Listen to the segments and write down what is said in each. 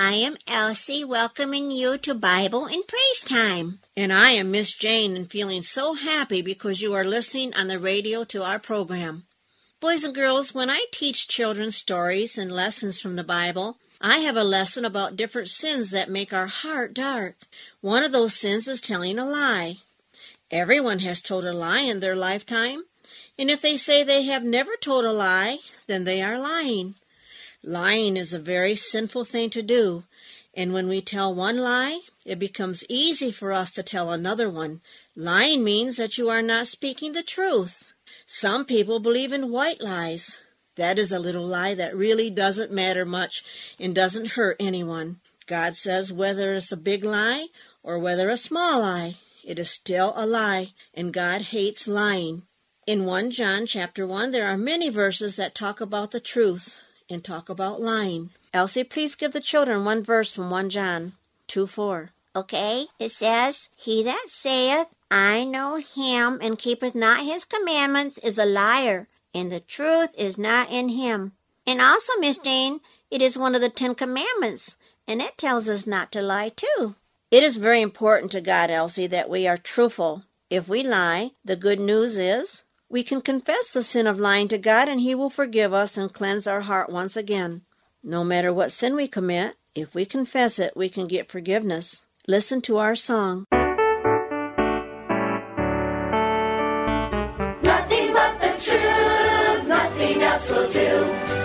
I am Elsie, welcoming you to Bible and Praise Time. And I am Miss Jane, and feeling so happy because you are listening on the radio to our program. Boys and girls, when I teach children stories and lessons from the Bible, I have a lesson about different sins that make our heart dark. One of those sins is telling a lie. Everyone has told a lie in their lifetime, and if they say they have never told a lie, then they are lying. Lying is a very sinful thing to do, and when we tell one lie, it becomes easy for us to tell another one. Lying means that you are not speaking the truth. Some people believe in white lies. That is a little lie that really doesn't matter much and doesn't hurt anyone. God says whether it's a big lie or whether a small lie, it is still a lie, and God hates lying. In 1 John chapter 1, there are many verses that talk about the truth and talk about lying. Elsie, please give the children one verse from 1 John 2:4. Okay, it says, "He that saith, I know him, and keepeth not his commandments, is a liar, and the truth is not in him." And also, Miss Jane, it is one of the 10 Commandments, and it tells us not to lie too. It is very important to God, Elsie, that we are truthful. If we lie, the good news is we can confess the sin of lying to God, and He will forgive us and cleanse our heart once again. No matter what sin we commit, if we confess it, we can get forgiveness. Listen to our song. Nothing but the truth, nothing else will do.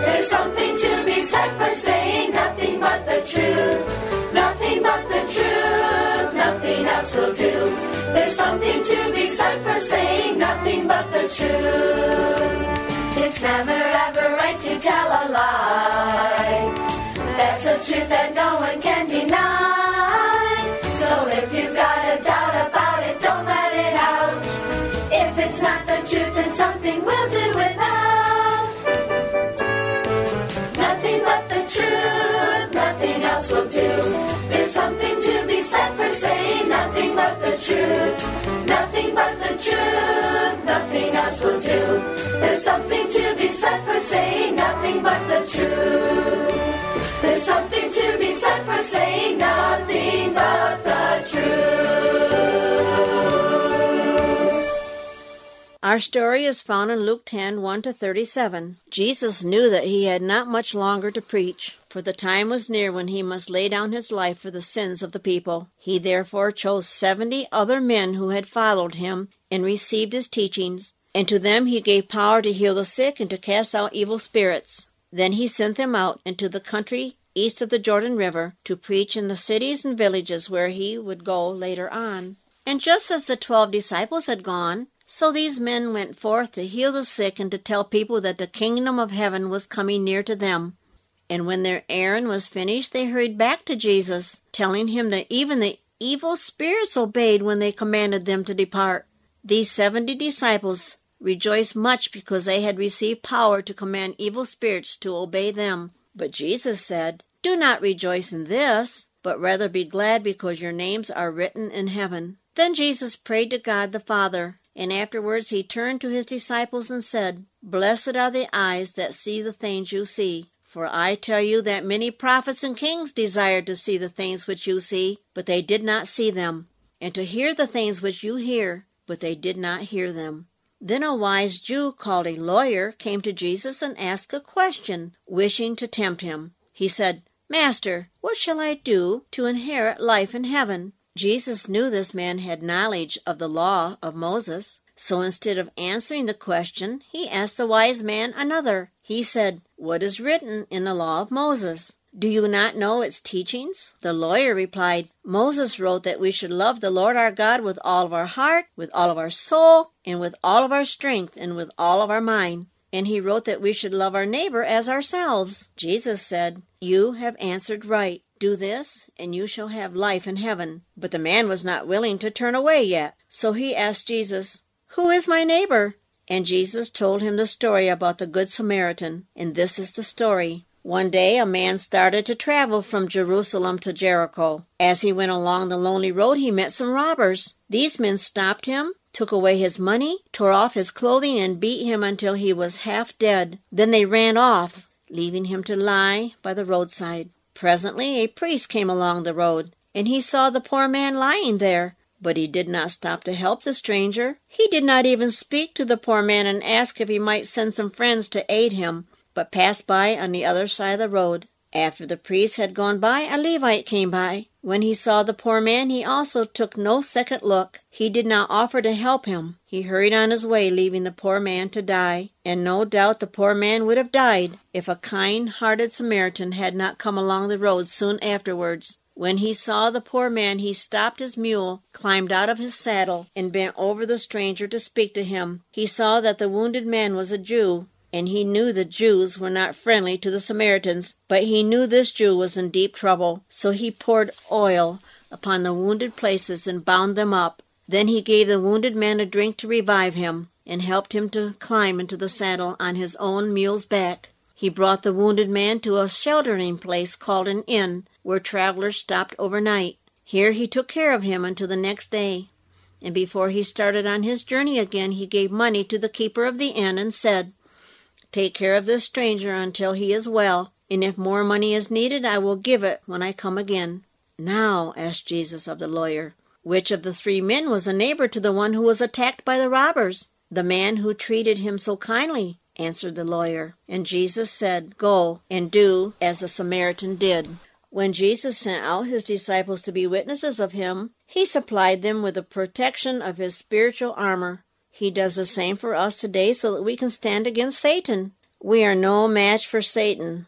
There's something to be said for saying nothing but the truth. Nothing but the truth, nothing else will do. There's something to be said for saying nothing but the truth. It's never ever right to tell a lie. That's a truth that no one can deny. So if you've got a doubt about it, don't let it out. If it's not the truth, then something we'll do without. Nothing but the truth, nothing else will do. Something to be said for saying nothing but the truth. Nothing but the truth, nothing else will do. There's something to be said for saying nothing but the truth. There's something to be said for saying nothing but the truth. Our story is found in Luke 10:1-37. Jesus knew that he had not much longer to preach, for the time was near when he must lay down his life for the sins of the people. He therefore chose 70 other men who had followed him and received his teachings, and to them he gave power to heal the sick and to cast out evil spirits. Then he sent them out into the country east of the Jordan River to preach in the cities and villages where he would go later on. And just as the 12 disciples had gone, so these men went forth to heal the sick and to tell people that the kingdom of heaven was coming near to them. And when their errand was finished, they hurried back to Jesus, telling him that even the evil spirits obeyed when they commanded them to depart. These 70 disciples rejoiced much because they had received power to command evil spirits to obey them. But Jesus said, "Do not rejoice in this, but rather be glad because your names are written in heaven." Then Jesus prayed to God the Father, and afterwards he turned to his disciples and said, "Blessed are the eyes that see the things you see. For I tell you that many prophets and kings desired to see the things which you see, but they did not see them, and to hear the things which you hear, but they did not hear them." Then a wise Jew called a lawyer came to Jesus and asked a question, wishing to tempt him. He said, "Master, what shall I do to inherit life in heaven?" Jesus knew this man had knowledge of the law of Moses, so instead of answering the question, he asked the wise man another. He said, "What is written in the law of Moses? Do you not know its teachings?" The lawyer replied, "Moses wrote that we should love the Lord our God with all of our heart, with all of our soul, and with all of our strength, and with all of our mind. And he wrote that we should love our neighbor as ourselves." Jesus said, "You have answered right. Do this, and you shall have life in heaven." But the man was not willing to turn away yet, so he asked Jesus, "Who is my neighbor?" And Jesus told him the story about the Good Samaritan, and this is the story. One day a man started to travel from Jerusalem to Jericho. As he went along the lonely road, he met some robbers. These men stopped him, took away his money, tore off his clothing, and beat him until he was half dead. Then they ran off, leaving him to lie by the roadside. Presently a priest came along the road, and he saw the poor man lying there. But he did not stop to help the stranger. He did not even speak to the poor man and ask if he might send some friends to aid him, but passed by on the other side of the road. After the priest had gone by, a Levite came by. When he saw the poor man, he also took no second look. He did not offer to help him. He hurried on his way, leaving the poor man to die. And no doubt the poor man would have died if a kind-hearted Samaritan had not come along the road soon afterwards. When he saw the poor man, he stopped his mule, climbed out of his saddle, and bent over the stranger to speak to him. He saw that the wounded man was a Jew, and he knew the Jews were not friendly to the Samaritans, but he knew this Jew was in deep trouble. So he poured oil upon the wounded places and bound them up. Then he gave the wounded man a drink to revive him, and helped him to climb into the saddle on his own mule's back. He brought the wounded man to a sheltering place called an inn, where travelers stopped overnight. Here he took care of him until the next day. And before he started on his journey again, he gave money to the keeper of the inn and said, "Take care of this stranger until he is well, and if more money is needed, I will give it when I come again." "Now," asked Jesus of the lawyer, "which of the three men was a neighbor to the one who was attacked by the robbers?" "The man who treated him so kindly," answered the lawyer. And Jesus said, "Go and do as the Samaritan did." When Jesus sent out his disciples to be witnesses of him, he supplied them with the protection of his spiritual armor. He does the same for us today so that we can stand against Satan. We are no match for Satan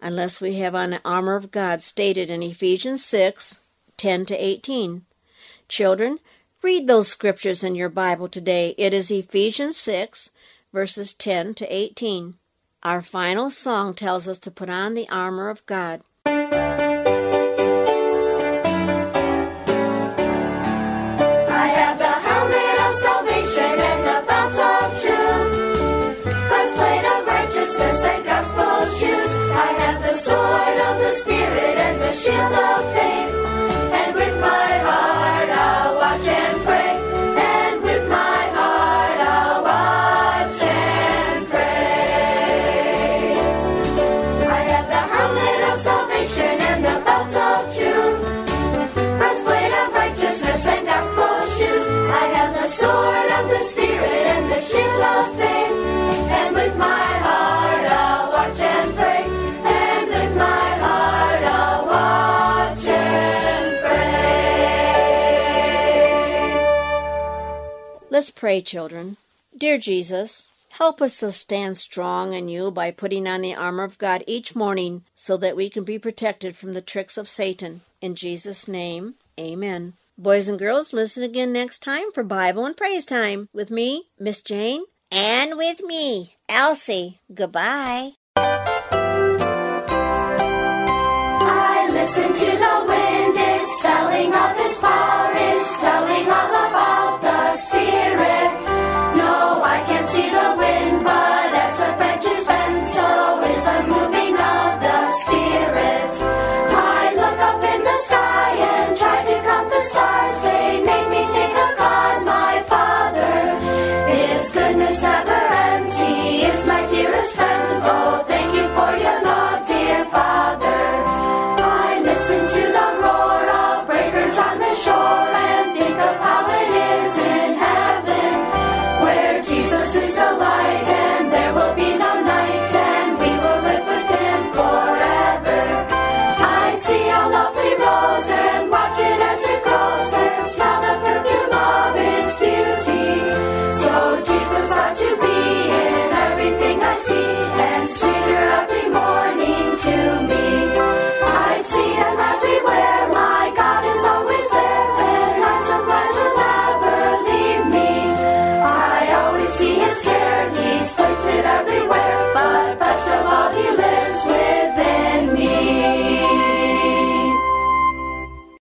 unless we have on the armor of God stated in Ephesians 6:10-18. Children, read those scriptures in your Bible today. It is Ephesians 6, verses 10-18. Our final song tells us to put on the armor of God. Sword of the Spirit and the shield of faith, and with my heart I'll watch and pray, and with my heart I'll watch and pray. I have the helmet of salvation and the belt of truth, breastplate of righteousness and gospel shoes. I have the sword of the Spirit and the shield of faith, and with my heart I'll watch and pray. Let's pray, children. Dear Jesus, help us to stand strong in you by putting on the armor of God each morning so that we can be protected from the tricks of Satan. In Jesus' name, amen. Boys and girls, listen again next time for Bible and Praise Time with me, Miss Jane, and with me, Elsie. Goodbye. I listen to the